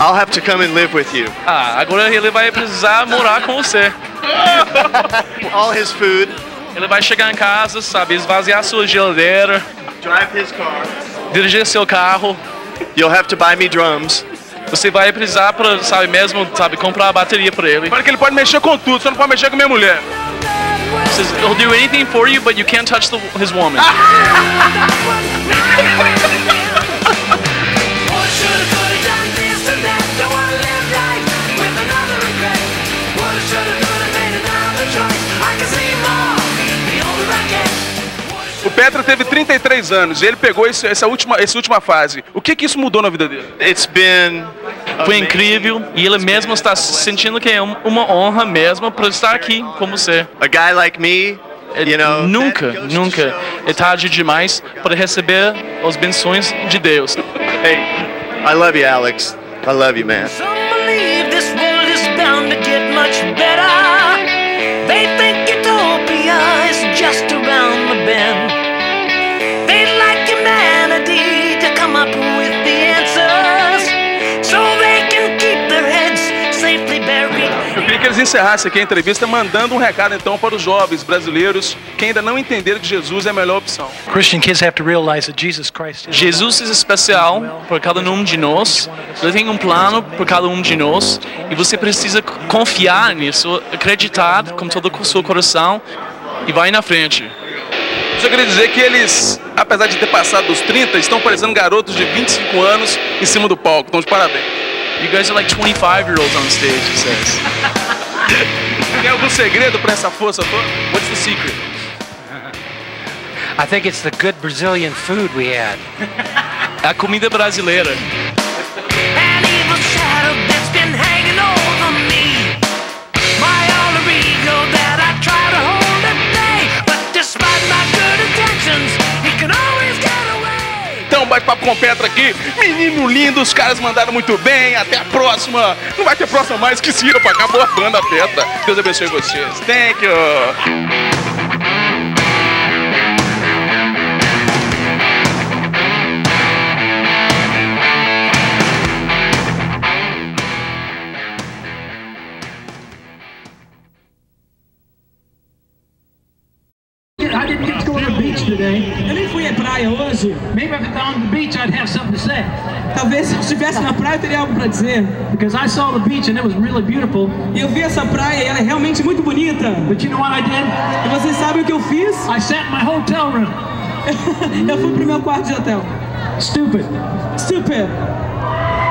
I'll have to come and live with you. Ah, agora ele vai precisar morar com você. All his food. Ele vai chegar em casa, sabe, esvaziar sua geladeira. Drive his car. Dirigir seu carro. You'll have to buy me drums. Você vai precisar para, sabe, mesmo, sabe, comprar a bateria para ele. Porque ele pode mexer com tudo, só não pode mexer com minha mulher. He says, he'll do anything for you, but you can't touch the, his woman. teve trinta e três anos e ele pegou esse, essa, última, essa última fase. O que que isso mudou na vida dele? It's been... Foi incrível e ele mesmo está sentindo que é uma honra mesmo para estar aqui como você. A guy like me, you know, nunca, nunca é tarde demais para receber as benções de Deus. Hey, I love you, Alex. I love you, man. Encerrasse aqui a entrevista mandando um recado então para os jovens brasileiros que ainda não entenderam que Jesus é a melhor opção. Jesus é especial para cada um de nós, ele tem um plano para cada um de nós e você precisa confiar nisso, acreditar com todo o seu coração e vai na frente. Só queria dizer que eles, apesar de ter passado dos trinta, estão parecendo garotos de vinte e cinco anos em cima do palco, então de parabéns. You guys are like twenty-five year olds on stage, he says. Tem algum segredo para essa força toda? What's the secret? I think it's the good Brazilian food we had. A comida brasileira. Bate-papo com Petra aqui, menino lindo, os caras mandaram muito bem, até a próxima, não vai ter próxima mais, que se ira pra cá, boa banda Petra, Deus abençoe vocês, thank you. Talvez se eu estivesse na praia eu teria algo para dizer. Because I saw the beach and it was really beautiful. Eu vi essa praia e ela é realmente muito bonita. But you know what I did? E vocês sabem o que eu fiz? I sat in my hotel room. Eu fui pro meu quarto de hotel. Stupid. Stupid.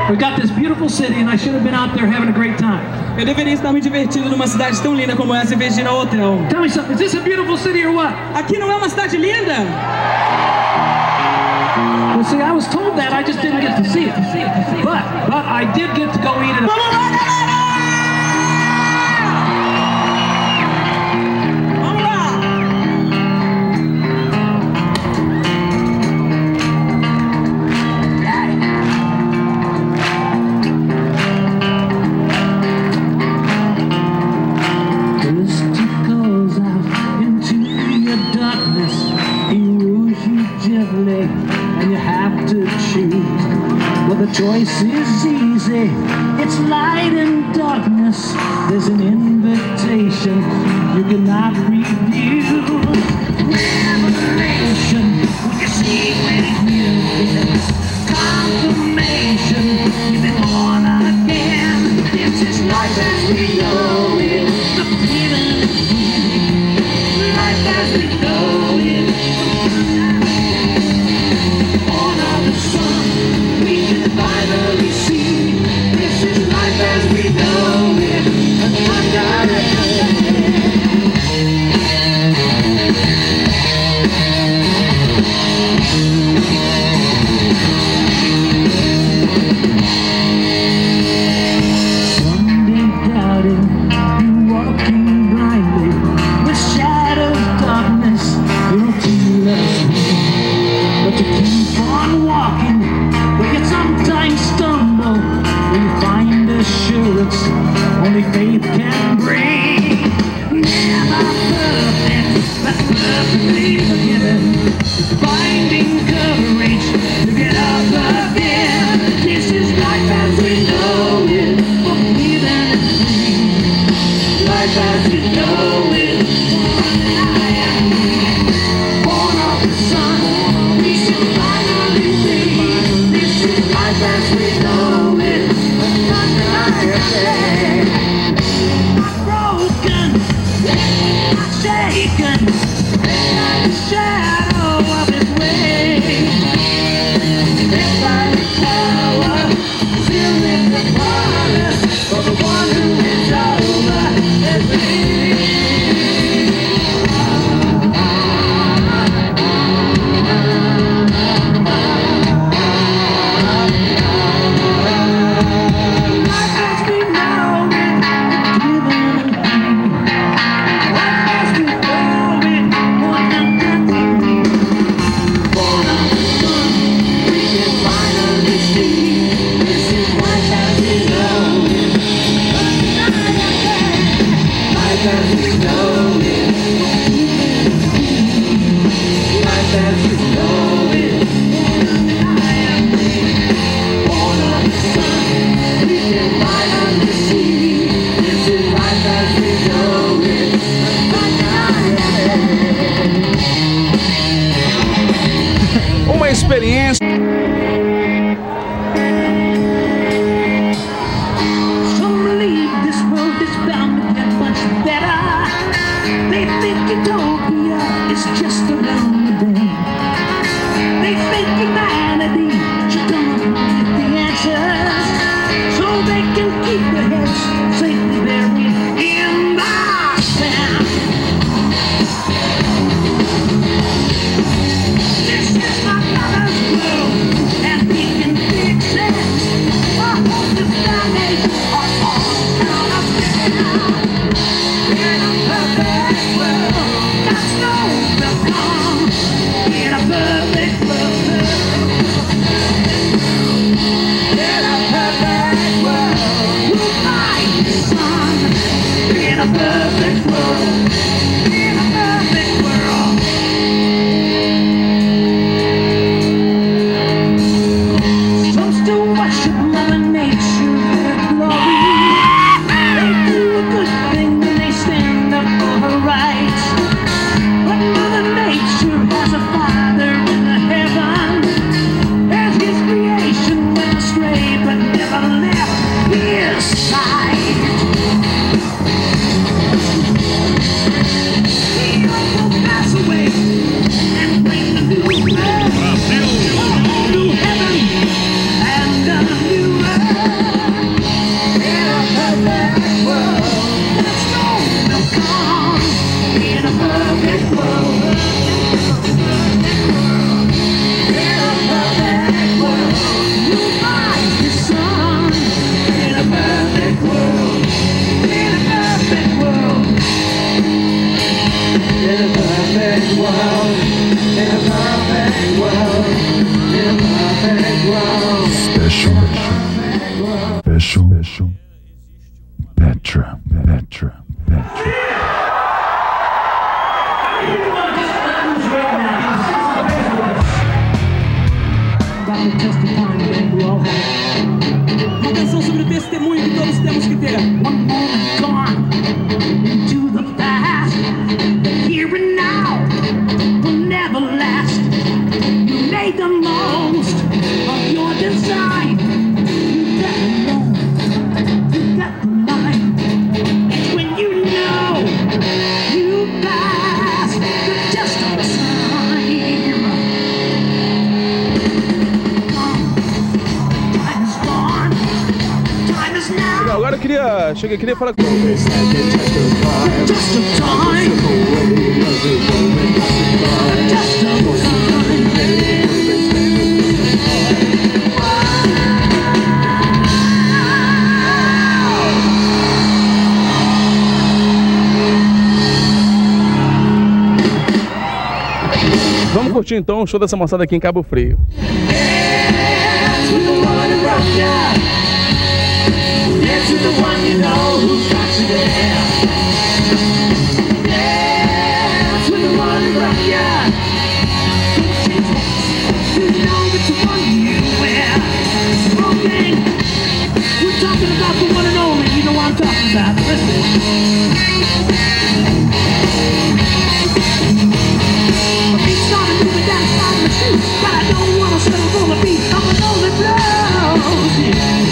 We got this beautiful city and I should have been out there having a great time. Eu deveria estar me divertindo numa cidade tão linda como essa em vez de ir ao hotel. Tell me something. Is this a beautiful city or what? Aqui não é uma cidade linda? Well, see, I was told that, I just didn't get to see it, but, but I did get to go eat it. Choice is easy, it's light and darkness, there's an invitation you cannot refuse. Revelation, we can see when it reveals, confirmation, you've been born again, this is life as we know it, the feeling is free, life as we know it, born of the sun. Finally see, this is life as we know it, and I got it. Someday doubting, you're walking blindly, with shadows, darkness, you'll do less. But you keep on walking, sometimes stumble when you find assurance only faith can bring. Never perfect, but perfectly forgiven. Finding courage to get up again. This is life as we know it, for me then it's free. Life as we know it, for I am born of the sun, we shall finally see. Life as we know it, but not like I say. Petra, Petra, Petra. Uma canção sobre o testemunho que todos temos que ter. One moment gone into the past. The here and now will never last. You made the most of your design. You got alone. You got alone. Eu queria, cheguei, queria falar com Vamos curtir então o show dessa moçada aqui em Cabo Frio. To the one you know who's got you there. Dance with the one who brought you. You know that the one you wear. Smoking. We're talking about the one and only. You know what I'm talking about. Listen. My feet started moving down the side of my shoes, but I don't want to settle for the beat. I'm an only blows. Dance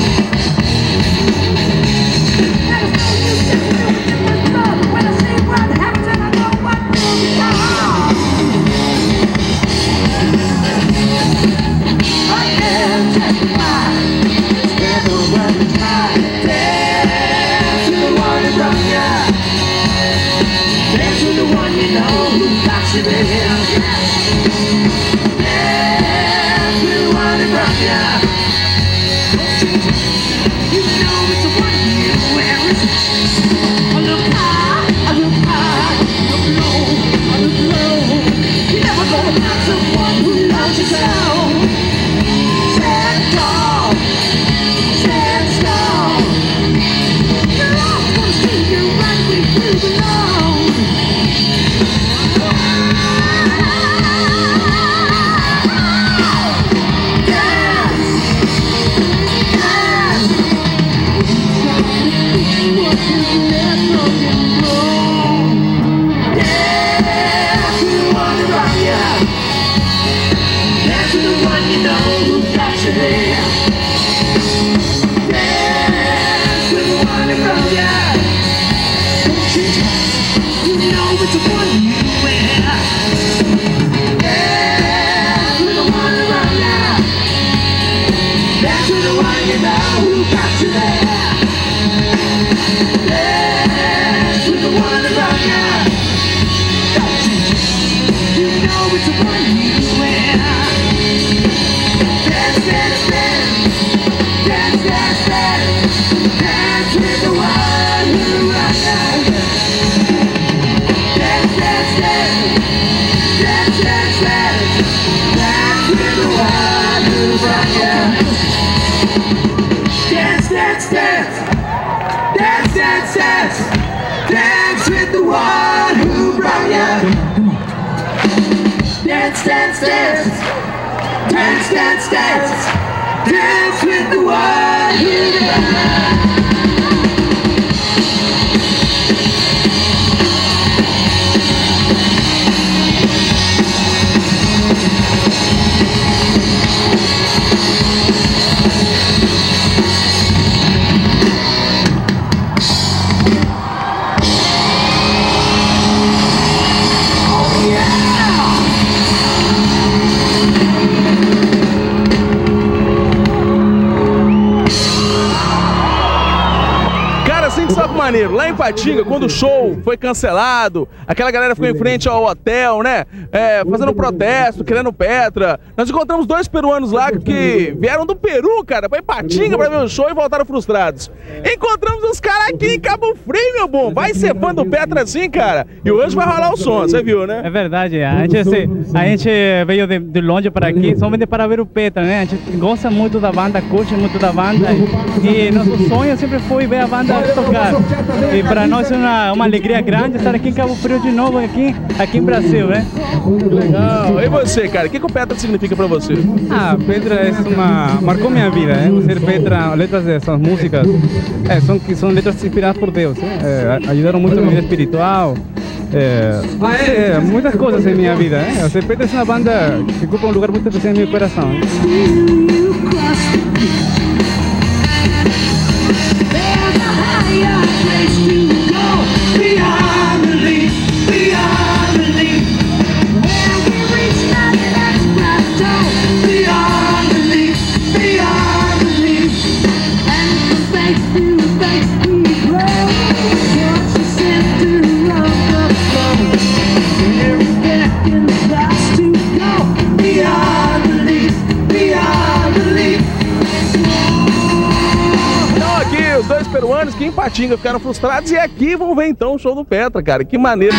Dance, dance, dance, dance, dance, dance with the one who died. Maneiro. Lá em Ipatinga, quando o show foi cancelado, aquela galera ficou em frente ao hotel, né? É, fazendo um protesto, querendo Petra. Nós encontramos dois peruanos lá que vieram do Peru, cara, pra Ipatinga pra ver o show e voltaram frustrados. Encontramos os caras aqui em Cabo Frio, meu bom. Vai ser fã do Petra assim, cara. E hoje vai rolar o som, você viu, né? É verdade. A gente, a gente veio de, de longe para aqui somente para ver o Petra, né? A gente gosta muito da banda, curte muito da banda. E nosso sonho sempre foi ver a banda tocar. E para nós é uma, uma alegria grande estar aqui em Cabo Frio de novo, aqui, aqui em Brasil, né? Legal. E você, cara, o que, que o Petra significa para você? Ah, Petra é uma... marcou minha vida, né? Ser Petra, letras dessas músicas, é, são, são letras inspiradas por Deus, né? É, ajudaram muito a minha vida espiritual, é, é, muitas coisas em minha vida, né? Ser Petra é uma banda que ocupa um lugar muito especial no meu coração, né? Peruanos que em Ipatinga ficaram frustrados e aqui vão ver então o show do Petra, cara, que maneiro.